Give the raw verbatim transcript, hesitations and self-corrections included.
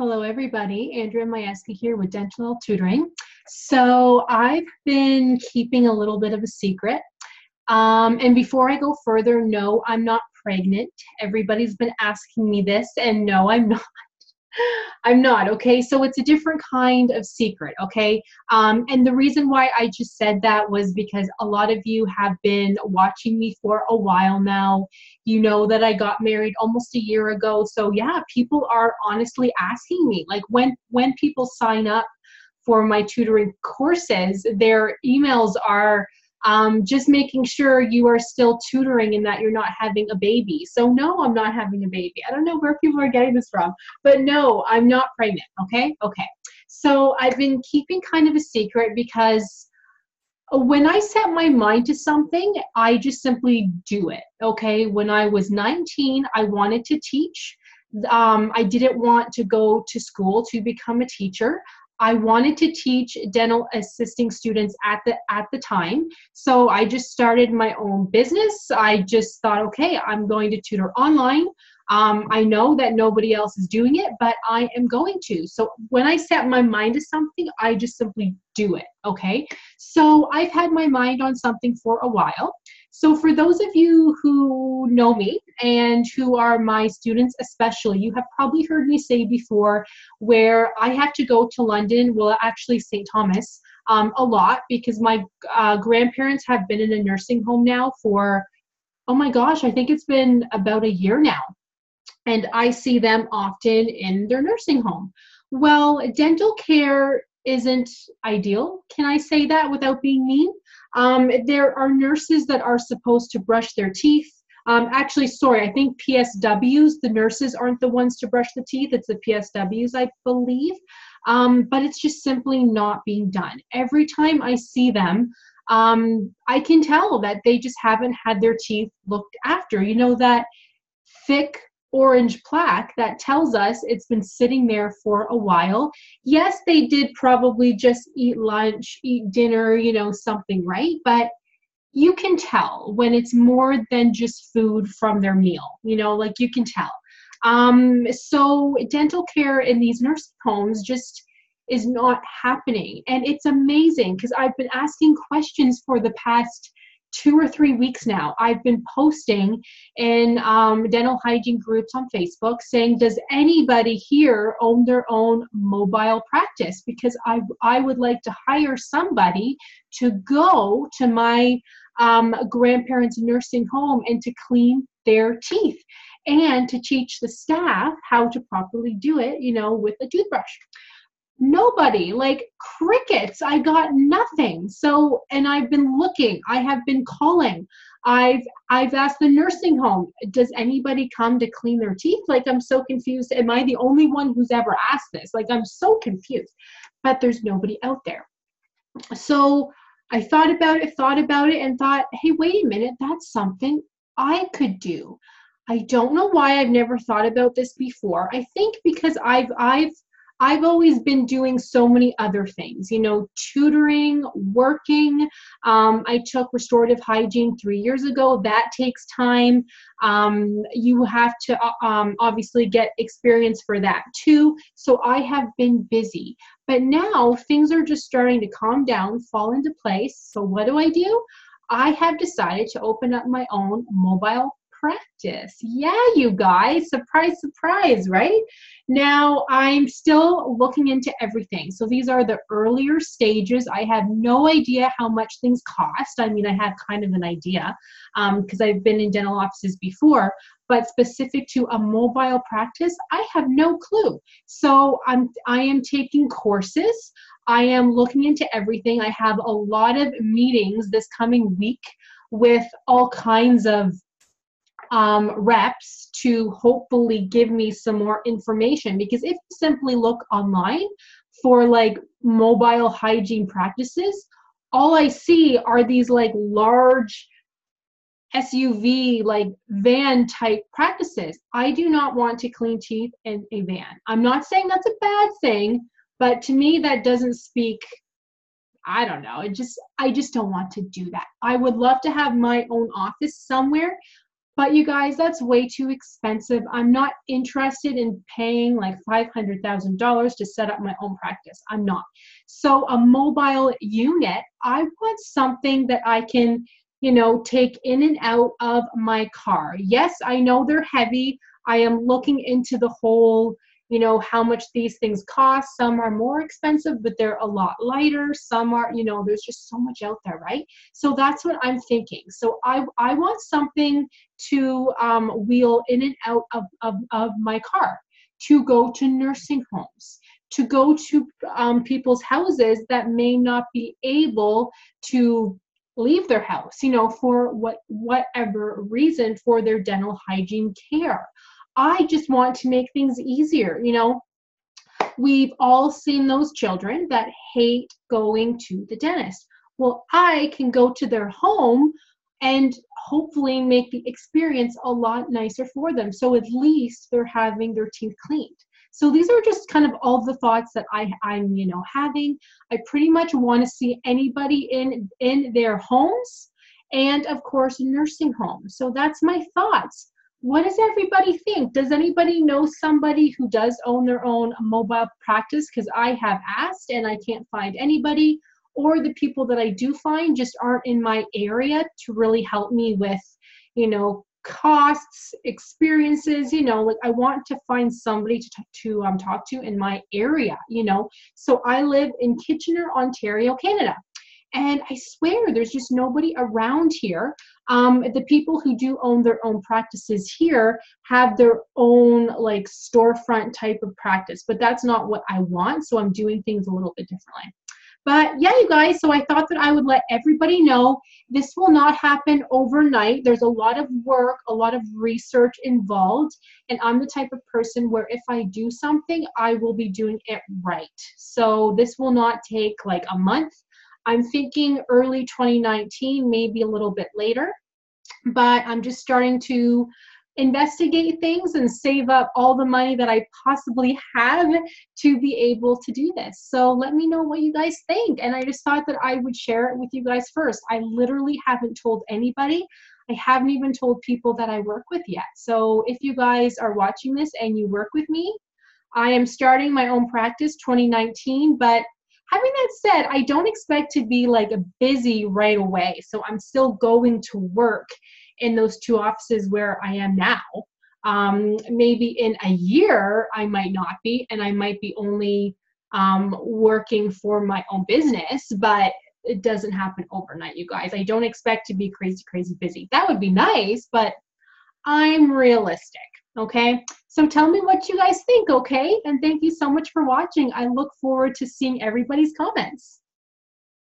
Hello everybody, Andrea Twarowski here with Dental Tutoring. So I've been keeping a little bit of a secret. Um, and before I go further, no, I'm not pregnant. Everybody's been asking me this, and no, I'm not. I'm not, okay? So it's a different kind of secret, okay? Um, and the reason why I just said that was because a lot of you have been watching me for a while now. You know that I got married almost a year ago. So yeah, people are honestly asking me, like when, when people sign up for my tutoring courses, their emails are um, just making sure you are still tutoring and that you're not having a baby. So no, I'm not having a baby. I don't know where people are getting this from, but no, I'm not pregnant. Okay. Okay. So I've been keeping kind of a secret because when I set my mind to something, I just simply do it. Okay. When I was nineteen, I wanted to teach. Um, I didn't want to go to school to become a teacher. I wanted to teach dental assisting students at the at the time. So I just started my own business. I just thought, okay, I'm going to tutor online. Um, I know that nobody else is doing it, but I am going to. So when I set my mind to something, I just simply do it, okay? So I've had my mind on something for a while. So for those of you who know me and who are my students especially, you have probably heard me say before where I have to go to London, well actually Saint Thomas, um, a lot because my uh, grandparents have been in a nursing home now for, oh my gosh, I think it's been about a year now. And I see them often in their nursing home. Well, dental care isn't ideal. Can I say that without being mean? Um, there are nurses that are supposed to brush their teeth. Um, actually, sorry, I think P S Ws, the nurses aren't the ones to brush the teeth. It's the P S Ws, I believe. Um, but it's just simply not being done. Every time I see them, um, I can tell that they just haven't had their teeth looked after. You know, that thick orange plaque that tells us it's been sitting there for a while. Yes, they did probably just eat lunch, eat dinner, you know, something, right? But you can tell when it's more than just food from their meal, you know, like you can tell. Um, so dental care in these nursing homes just is not happening. And it's amazing because I've been asking questions for the past two or three weeks now. I've been posting in um, dental hygiene groups on Facebook saying, does anybody here own their own mobile practice? Because I, I would like to hire somebody to go to my um, grandparents' nursing home and to clean their teeth and to teach the staff how to properly do it, you know, with a toothbrush. Nobody, like crickets. I got nothing. So, and I've been looking, I have been calling. I've, I've asked the nursing home, does anybody come to clean their teeth? Like, I'm so confused. Am I the only one who's ever asked this? Like, I'm so confused, but there's nobody out there. So I thought about it, thought about it and thought, hey, wait a minute, that's something I could do. I don't know why I've never thought about this before. I think because I've, I've, I've always been doing so many other things, you know, tutoring, working. Um, I took restorative hygiene three years ago. That takes time. Um, you have to uh, um, obviously get experience for that too. So I have been busy, but now things are just starting to calm down, fall into place. So what do I do? I have decided to open up my own mobile practice. Yeah, you guys, surprise, surprise, right? Now I'm still looking into everything. So these are the earlier stages. I have no idea how much things cost. I mean, I have kind of an idea because um, I've been in dental offices before, but specific to a mobile practice, I have no clue. So I'm, I am taking courses. I am looking into everything. I have a lot of meetings this coming week with all kinds of Um, reps to hopefully give me some more information, because if you simply look online for like mobile hygiene practices, all I see are these like large S U V like van type practices. I do not want to clean teeth in a van. I'm not saying that's a bad thing, but to me that doesn't speak, I don't know, it just, I just don't want to do that. I would love to have my own office somewhere But you guys, that's way too expensive. I'm not interested in paying like five hundred thousand dollars to set up my own practice. I'm not. So a mobile unit, I want something that I can, you know, take in and out of my car. Yes, I know they're heavy. I am looking into the whole, you know, how much these things cost. Some are more expensive, but they're a lot lighter. Some are, you know, there's just so much out there, right? So that's what I'm thinking. So I, I want something to um, wheel in and out of, of, of my car, to go to nursing homes, to go to um, people's houses that may not be able to leave their house, you know, for what whatever reason, for their dental hygiene care. I just want to make things easier. You know, we've all seen those children that hate going to the dentist. Well, I can go to their home and hopefully make the experience a lot nicer for them. So at least they're having their teeth cleaned. So these are just kind of all the thoughts that I, I'm, you know, having. I pretty much want to see anybody in, in their homes, and of course, nursing homes. So that's my thoughts. What does everybody think? Does anybody know somebody who does own their own mobile practice? Because I have asked and I can't find anybody, or the people that I do find just aren't in my area to really help me with, you know, costs, experiences, you know, like I want to find somebody to, to um, talk to in my area, you know. So I live in Kitchener, Ontario, Canada, and I swear there's just nobody around here. Um, the people who do own their own practices here have their own like storefront type of practice, but that's not what I want. So I'm doing things a little bit differently. But yeah, you guys, so I thought that I would let everybody know this will not happen overnight. There's a lot of work, a lot of research involved, and I'm the type of person where if I do something, I will be doing it right. So this will not take like a month. I'm thinking early twenty nineteen, maybe a little bit later, but I'm just starting to investigate things and save up all the money that I possibly have to be able to do this. So let me know what you guys think. And I just thought that I would share it with you guys first. I literally haven't told anybody. I haven't even told people that I work with yet. So if you guys are watching this and you work with me, I am starting my own practice twenty nineteen, but having that said, I don't expect to be like busy right away. So I'm still going to work in those two offices where I am now. Um, maybe in a year, I might not be, and I might be only um, working for my own business, but it doesn't happen overnight, you guys. I don't expect to be crazy, crazy busy. That would be nice, but I'm realistic. Okay, so tell me what you guys think, okay? And thank you so much for watching. I look forward to seeing everybody's comments.